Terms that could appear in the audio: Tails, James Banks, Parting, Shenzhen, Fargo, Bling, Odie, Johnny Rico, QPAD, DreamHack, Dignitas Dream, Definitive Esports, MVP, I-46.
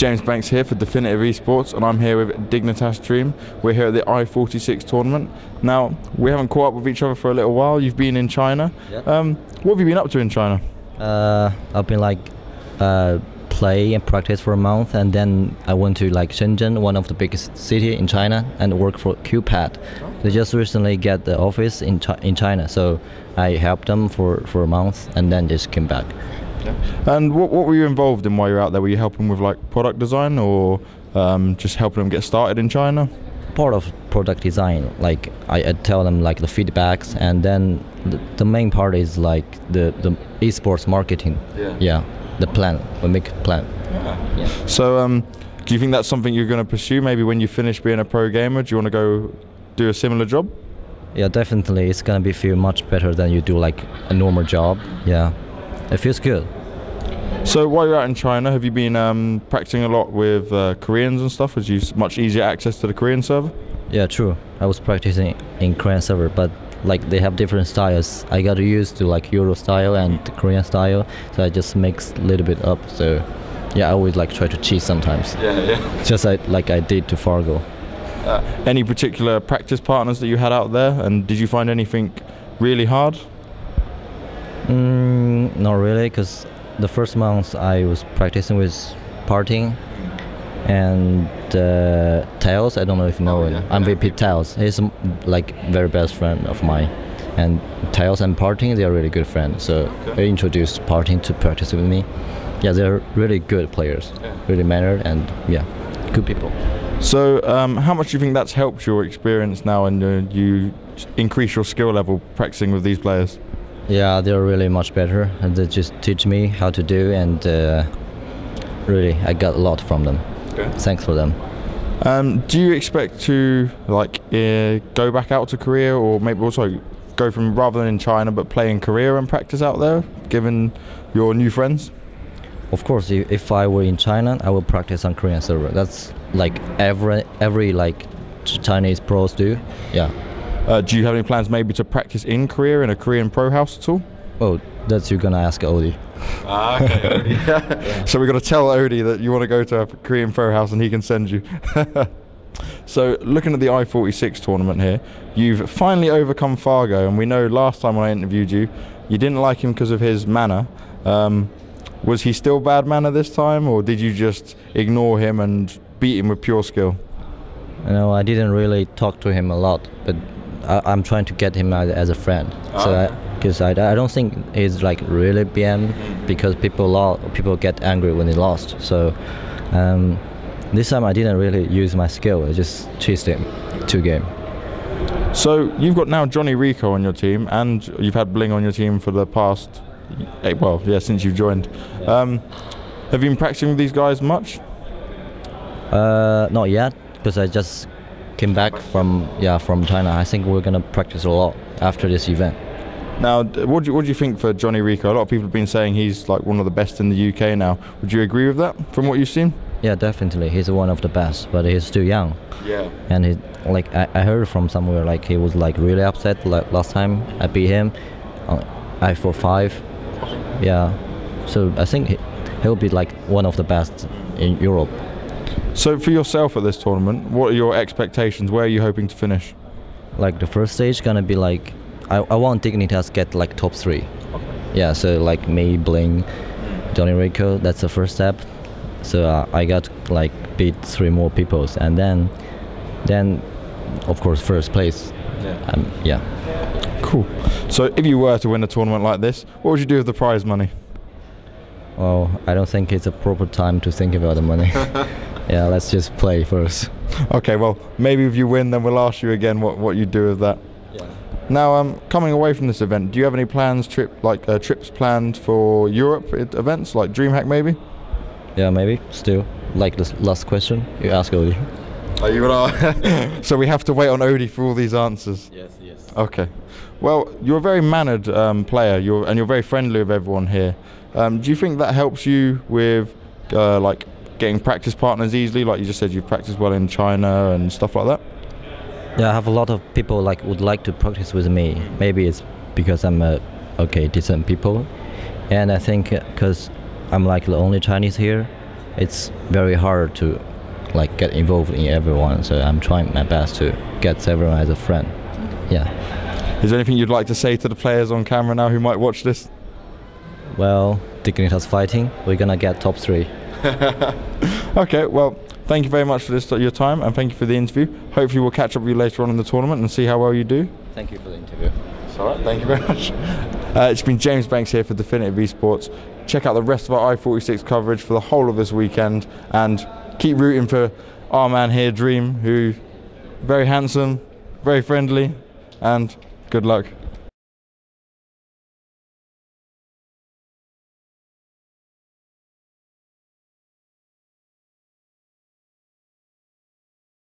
James Banks here for Definitive Esports, and I'm here with Dignitas Dream. We're here at the I-46 tournament. Now, we haven't caught up with each other for a little while. You've been in China. Yeah. What have you been up to in China? I've been like play and practice for a month, and then I went to like Shenzhen, one of the biggest city in China, and work for QPAD. They just recently get the office in China, so I helped them for a month, and then just came back. Yeah. And what were you involved in while you were out there? Were you helping with like product design, or just helping them get started in China? Part of product design, like I tell them like the feedbacks, and then the main part is like the esports marketing. Yeah. The plan, we make a plan. Yeah. Yeah. So do you think that's something you're going to pursue? Maybe when you finish being a pro gamer, do you want to go do a similar job? Yeah, definitely. It's going to be feel much better than you do like a normal job. Yeah. It feels good. So while you're out in China, have you been practicing a lot with Koreans and stuff? Was you much easier access to the Korean server? Yeah, true. I was practicing in Korean server, but like they have different styles. I got used to like Euro style and Korean style, so I just mix a little bit up. So yeah, I always like try to cheat sometimes. Yeah, yeah. Just like I did to Fargo. Any particular practice partners that you had out there, and did you find anything really hard? Not really, because the first month I was practicing with Parting and Tails. I don't know if you know him. MVP Tails. He's like very best friend of mine. And Tails and Parting, they are really good friends. So I introduced Parting to practice with me. Yeah, they're really good players, really mannered, and yeah, good people. So how much do you think that's helped your experience now, and you increase your skill level practicing with these players? Yeah, they're really much better, and they just teach me how to do, and really I got a lot from them. Okay. Thanks for them. Do you expect to like go back out to Korea, or maybe also go from rather than in China but play in Korea and practice out there, given your new friends? Of course, if I were in China, I would practice on Korean server. That's like every like Chinese pros do. Yeah. Do you have any plans maybe to practice in Korea in a Korean pro house at all? Oh, that's you're gonna ask Odie. Ah, okay, Odie. Yeah. So we've got to tell Odie that you want to go to a Korean pro house and he can send you. So looking at the I-46 tournament here, you've finally overcome Fargo, and we know last time when I interviewed you, you didn't like him because of his manner. Was he still bad manner this time, or did you just ignore him and beat him with pure skill? No, I didn't really talk to him a lot, but I'm trying to get him as a friend, so because I don't think he's like really BM, because people get angry when they lost. So this time I didn't really use my skill; I just cheated him 2 games. So you've got now Johnny Rico on your team, and you've had Bling on your team for the past, well, yeah, since you've joined. Have you been practicing with these guys much? Not yet, because I just came back from China. I think we're gonna practice a lot after this event. Now, what do you think for Johnny Rico? A lot of people have been saying he's like one of the best in the UK now. Would you agree with that from what you've seen? Yeah, definitely. He's one of the best, but he's still young. Yeah. And he, like I heard from somewhere, like he was like really upset like last time I beat him, I-45. Yeah. So I think he'll be like one of the best in Europe. So for yourself at this tournament, what are your expectations? Where are you hoping to finish? Like the first stage gonna be like, I want Dignitas get like top 3. Okay. Yeah, so like me, Bling, Johnny Rico, that's the first step. So I got like beat 3 more people, and then of course first place. Yeah. Yeah. Cool. So if you were to win a tournament like this, what would you do with the prize money? Well, I don't think it's a proper time to think about the money. Yeah, let's just play first. Okay, well, maybe if you win, then we'll ask you again what you do with that. Yeah. Now, coming away from this event, do you have any plans, trips planned for Europe events, like DreamHack maybe? Yeah, maybe, still. Like this last question, you ask Odie. Oh, you are. So we have to wait on Odie for all these answers? Yes, yes. Okay. Well, you're a very mannered player, and you're very friendly with everyone here. Do you think that helps you with, like, getting practice partners easily? Like you just said, you practice well in China and stuff like that. Yeah, I have a lot of people like would like to practice with me. Maybe it's because I'm decent people, and I think because I'm like the only Chinese here, it's very hard to like get involved in everyone, so I'm trying my best to get everyone as a friend. Yeah. Is there anything you'd like to say to the players on camera now who might watch this? Well, Dignitas fighting, we're gonna get top 3. Okay, well, thank you very much for your time, and thank you for the interview. Hopefully we'll catch up with you later on in the tournament and see how well you do. Thank you for the interview. It's alright, thank you very much. It's been James Banks here for Definitive Esports. Check out the rest of our I-46 coverage for the whole of this weekend, and keep rooting for our man here, Dream, who very handsome, very friendly, and good luck.